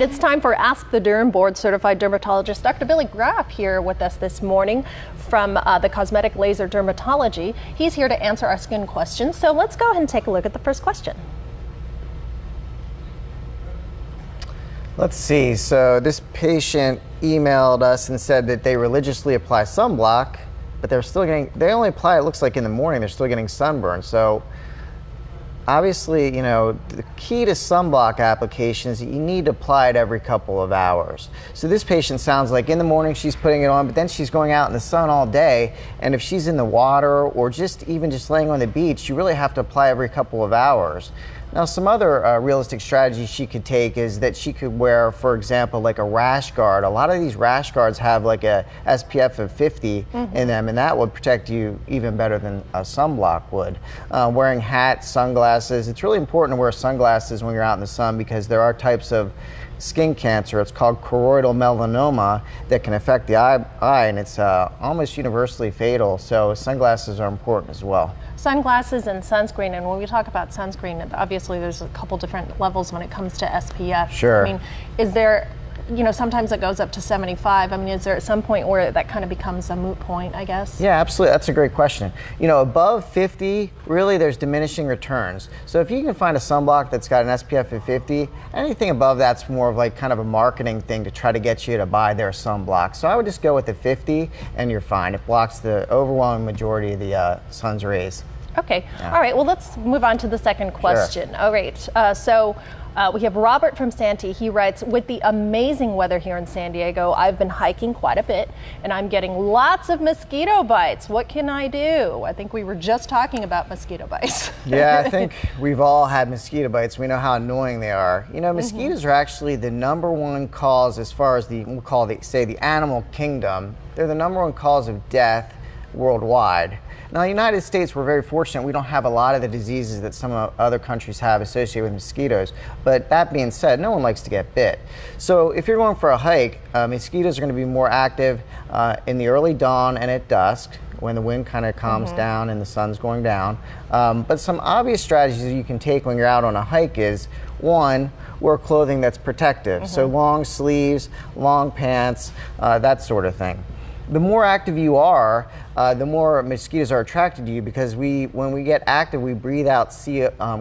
right, it's time for Ask the Derm. Board-certified dermatologist Dr. Billy Groff here with us this morning from the Cosmetic Laser Dermatology. He's here to answer our skin questions. So let's go ahead and take a look at the first question. Let's see. So this patient emailed us and said that they religiously apply sunblock, but they're still getting, they only apply, it looks like in the morning, they're still getting sunburn. So obviously, you know, the key to sunblock application is you need to apply it every couple of hours. So this patient sounds like in the morning she's putting it on, but then she's going out in the sun all day. And if she's in the water or just even just laying on the beach, you really have to apply every couple of hours. Now, some other realistic strategies she could take is that she could wear, for example, like a rash guard. A lot of these rash guards have like a SPF of 50 in them, and that would protect you even better than a sunblock would. Wearing hats, sunglasses. It's really important to wear sunglasses when you're out in the sun because there are types of skin cancer. It's called choroidal melanoma that can affect the eye, and it's almost universally fatal. So sunglasses are important as well. Sunglasses and sunscreen, and when we talk about sunscreen, obviously there's a couple different levels when it comes to SPF. Sure. I mean, is there, you know, sometimes it goes up to 75. I mean, is there at some point where that kind of becomes a moot point, I guess? Yeah, absolutely. That's a great question. You know, above 50, really there's diminishing returns. So if you can find a sunblock that's got an SPF of 50, anything above that's more of like kind of a marketing thing to try to get you to buy their sunblock. So I would just go with the 50 and you're fine. It blocks the overwhelming majority of the sun's rays. Okay. Yeah. All right. Well, let's move on to the second question. Sure. All right. So we have Robert from Santee. He writes, with the amazing weather here in San Diego, I've been hiking quite a bit and I'm getting lots of mosquito bites. What can I do? I think we were just talking about mosquito bites. Yeah, I think we've all had mosquito bites. We know how annoying they are. You know, mosquitoes are actually the #1 cause as far as the, we'll call the, say, the animal kingdom. They're the #1 cause of death worldwide. Now, in the United States, we're very fortunate. We don't have a lot of the diseases that some other countries have associated with mosquitoes. But that being said, no one likes to get bit. So if you're going for a hike, mosquitoes are going to be more active in the early dawn and at dusk, when the wind kind of calms down and the sun's going down. But some obvious strategies you can take when you're out on a hike is, one, wear clothing that's protective. So long sleeves, long pants, that sort of thing. The more active you are, the more mosquitoes are attracted to you because when we get active, we breathe out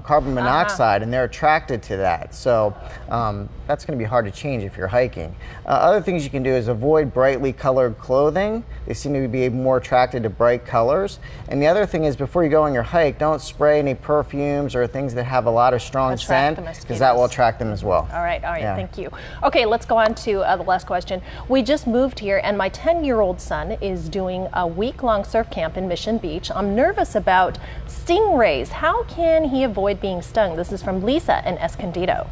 carbon monoxide and they're attracted to that. So that's going to be hard to change if you're hiking. Other things you can do is avoid brightly colored clothing. They seem to be more attracted to bright colors. And the other thing is before you go on your hike, don't spray any perfumes or things that have a lot of strong scent because that will attract them as well. All right, yeah. Thank you. Okay, let's go on to the last question. We just moved here and my 10-year-old son is doing a week-long surf camp in Mission Beach. I'm nervous about stingrays. How can he avoid being stung? This is from Lisa in Escondido.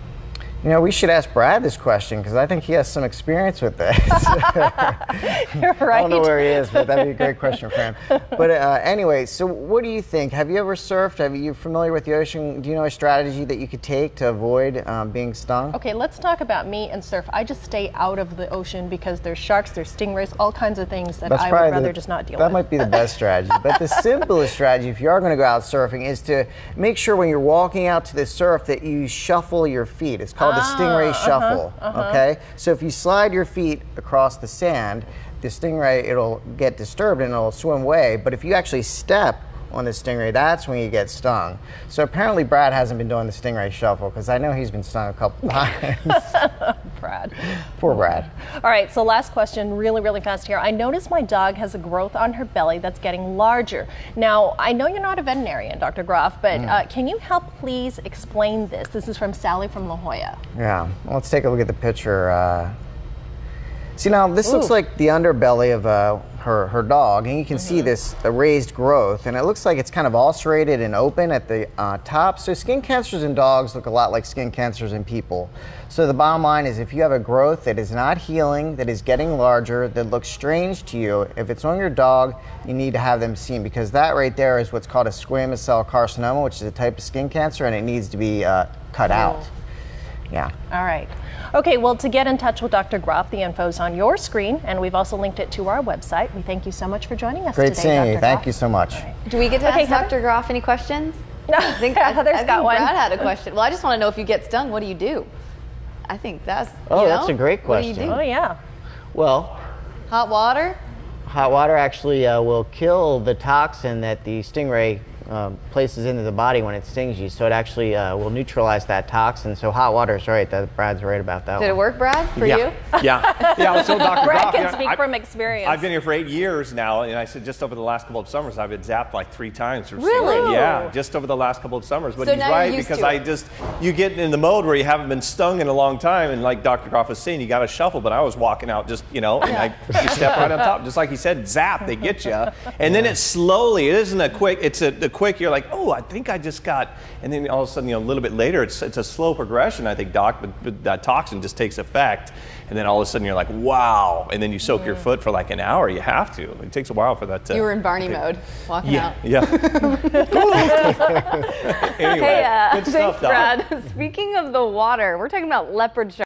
You know, we should ask Brad this question because I think he has some experience with this. You're right. I don't know where he is, but that'd be a great question for him. But anyway, so what do you think? Have you ever surfed? Are you familiar with the ocean? Do you know a strategy that you could take to avoid being stung? Okay, let's talk about me and surf. I just stay out of the ocean because there's sharks, there's stingrays, all kinds of things that I would rather just not deal with. That might be the best strategy. But the simplest strategy, if you are going to go out surfing, is to make sure when you're walking out to the surf that you shuffle your feet. It's called the stingray shuffle, okay? So if you slide your feet across the sand, the stingray, it'll get disturbed and it'll swim away, but if you actually step on the stingray, that's when you get stung. So apparently Brad hasn't been doing the stingray shuffle because I know he's been stung a couple times. Brad. Poor Brad. All right, so last question really fast here. I noticed my dog has a growth on her belly that's getting larger. Now, I know you're not a veterinarian, Dr. Groff, but can you help please explain this? This is from Sally from La Jolla. Yeah, well, let's take a look at the picture. See, now this looks like the underbelly of her dog, and you can see this raised growth, and it looks like it's kind of ulcerated and open at the top. So skin cancers in dogs look a lot like skin cancers in people. So the bottom line is if you have a growth that is not healing, that is getting larger, that looks strange to you, if it's on your dog, you need to have them seen because that right there is what's called a squamous cell carcinoma, which is a type of skin cancer, and it needs to be cut out. Yeah. All right. Okay, well, to get in touch with Dr. Groff, the info's on your screen, and we've also linked it to our website. We thank you so much for joining us today, Dr. Groff. Great seeing you. Thank you so much. Right. Do we get to ask Dr. Groff any questions? No, I think Heather's got one. Brad had a question. Well, I just want to know if you get stung, what do you do? I think that's, that's a great question. Oh, yeah. Well, hot water? Hot water actually will kill the toxin that the stingray places into the body when it stings you. So it actually will neutralize that toxin. So hot water is right. Brad's right about that. Did it work, Brad, for you? Yeah. Yeah, I was told Dr. Brad can speak from experience. I've been here for 8 years now, and I said just over the last couple of summers, I've been zapped like 3 times. Or really? Yeah, just over the last couple of summers. But so he's right, because you get in the mode where you haven't been stung in a long time, and like Dr. Groff was saying, you got to shuffle. But I was walking out just, you know, and you step right on top. Just like he said, zap, they get you. And then it's slowly, it isn't a quick, it's a quick, you're like, oh, I think I just got, and then all of a sudden, you know, a little bit later, it's a slow progression, I think, Doc, but that toxin just takes effect, and then all of a sudden, you're like, wow, and then you soak your foot for like an hour, you have to. It takes a while for that to. You were in Barney mode, walking out. Yeah. Cool. Anyway, hey, good stuff, Doc. Brad. Speaking of the water, we're talking about leopard sharks.